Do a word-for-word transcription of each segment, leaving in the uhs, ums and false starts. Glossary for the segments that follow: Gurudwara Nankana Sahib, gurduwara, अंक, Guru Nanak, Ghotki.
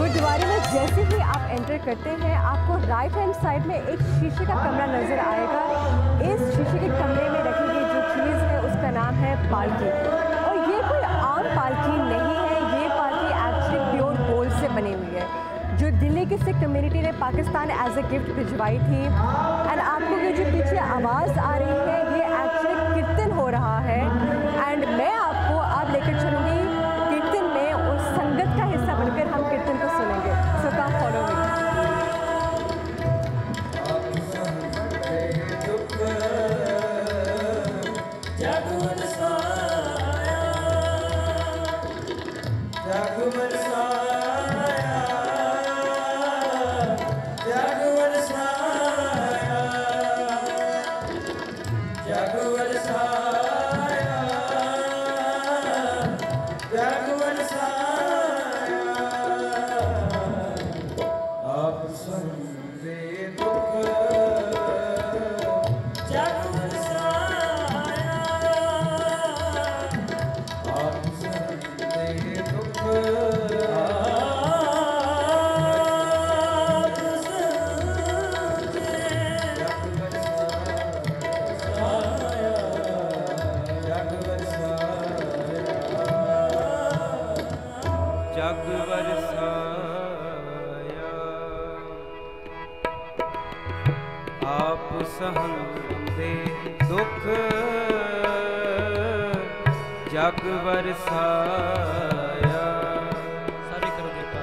गुरुद्वारे में जैसे ही आप एंटर करते हैं आपको राइट हैंड साइड में एक शीशे का कमरा नज़र आएगा। इस शीशे के कमरे में रखी गई जो चीज़ है उसका नाम है पालकी, और ये कोई आम पालकी नहीं है, ये पालकी एक्चुअली प्योर गोल्ड से बनी हुई है जो दिल्ली की सिख कम्युनिटी ने पाकिस्तान एज ए गिफ्ट भिजवाई थी। एंड आपको ये जो पीछे आवाज़ आ रही है ये एक्चुअली कीर्तन हो रहा है, एंड मैं आपको आप लेकर चलूँगी कीर्तन में, उस संगत का हिस्सा बनकर हम कीर्तन को सुनेंगे। सो कम फॉलो मी। जग बरसाया सारे करो देखा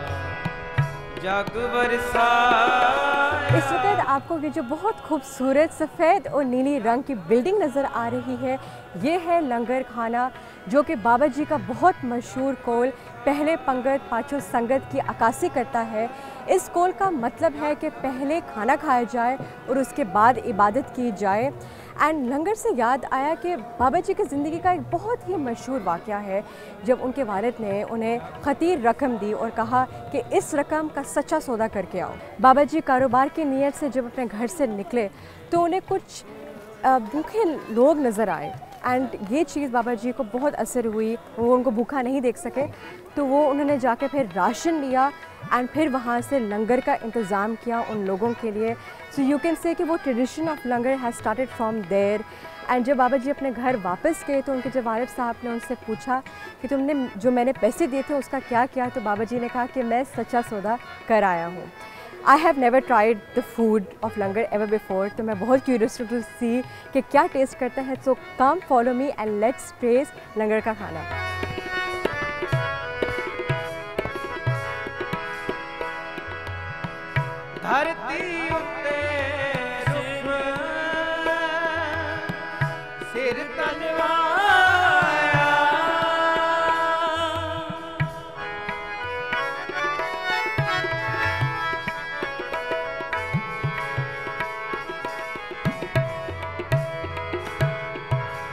जग बरसाया। इस वक्त आपको ये जो बहुत खूबसूरत सफ़ेद और नीली रंग की बिल्डिंग नज़र आ रही है ये है लंगर खाना, जो कि बाबा जी का बहुत मशहूर कौल पहले पंगत पाँचों संगत की अक्कासी करता है। इस कौल का मतलब है कि पहले खाना खाया जाए और उसके बाद इबादत की जाए। एंड लंगर से याद आया कि बाबा जी की ज़िंदगी का एक बहुत ही मशहूर वाक़या है जब उनके वालिद ने उन्हें ख़तीर रकम दी और कहा कि इस रकम का सच्चा सौदा करके आओ। बाबा जी कारोबार की नीयत से जब अपने घर से निकले तो उन्हें कुछ भूखे लोग नज़र आए, एंड ये चीज़ बाबा जी को बहुत असर हुई, वो उनको भूखा नहीं देख सके तो वो उन्होंने जाके फिर राशन लिया एंड फिर वहाँ से लंगर का इंतज़ाम किया उन लोगों के लिए। सो यू कैन से कि वो tradition of langar has started from there. And जब बाबा जी अपने घर वापस गए तो उनके जब वालिद साहब ने उनसे पूछा कि तुमने जो मैंने पैसे दिए थे उसका क्या किया, तो बाबा जी ने कहा कि मैं सच्चा सौदा कर आया हूँ। I have never tried the food of langar ever before, तो मैं बहुत क्यूरियस हूँ टू सी कि क्या टेस्ट करता है। So come follow me and let's taste langar का खाना। धरती उते रुख सिर तनवाया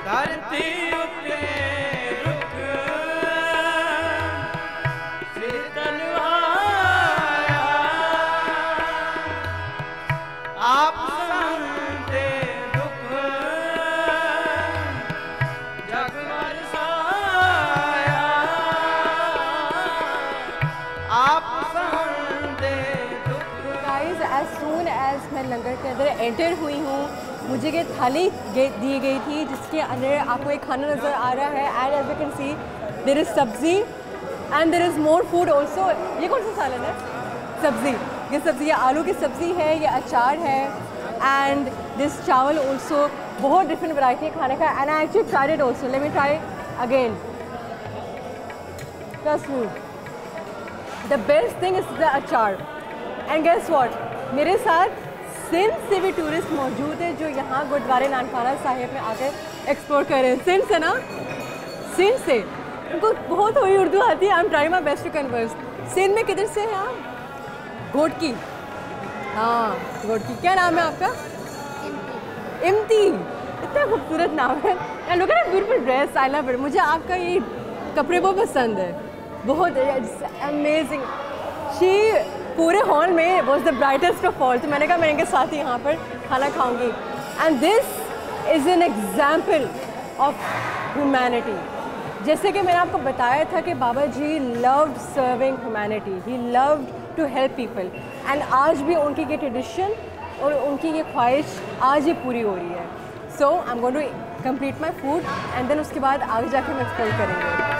धरती उते रुख सिर तनवाया आप संग दे दुख जग बरसाया आप संग दे दुख। गाइस एज सून एज मैं लंगर के अंदर एंटर हुई हूँ मुझे ये थाली दी गई थी जिसके अंदर आपको एक खाना नज़र आ रहा है। And as you can see there is sabzi and there is more food also. ये कौन सा सालन है? सब्ज़ी, ये सब्ज़ी, ये आलू की सब्ज़ी है, ये अचार है एंड दिस चावल ऑल्सो। बहुत डिफरेंट वैरायटी है खाने का and I actually tried it also. Let me try again. Plus the best thing is the achar. And guess what, मेरे साथ सिंध से भी टूरिस्ट मौजूद है जो यहाँ गुरुद्वारे नानकाना साहिब में आकर एक्सप्लोर कर रहे हैं। सिंध से ना, सिंध से उनको बहुत थोड़ी उर्दू आती है। I am trying my best to converse. Sindh में किधर से हैं आप? घोटकी। हाँ घोटकी। क्या नाम है आपका? इम्ती। इम्ती, इतना खूबसूरत नाम है। And look at beautiful dress, I love it. मुझे आपका ये कपड़े बहुत पसंद है, बहुत अमेजिंग। शी पूरे हॉल में was the brightest of all. तो मैंने कहा मैं इनके साथ ही यहाँ पर खाना खाऊंगी। And this is an example of humanity. जैसे कि मैंने आपको बताया था कि Baba ji loved serving humanity, he loved to help people, and आज भी उनकी ये ट्रेडिशन और उनकी ये ख्वाहिश आज ये पूरी हो रही है। So I am going to complete my food and then उसके बाद आगे जाके मैं एक्सप्लोर करेंगे।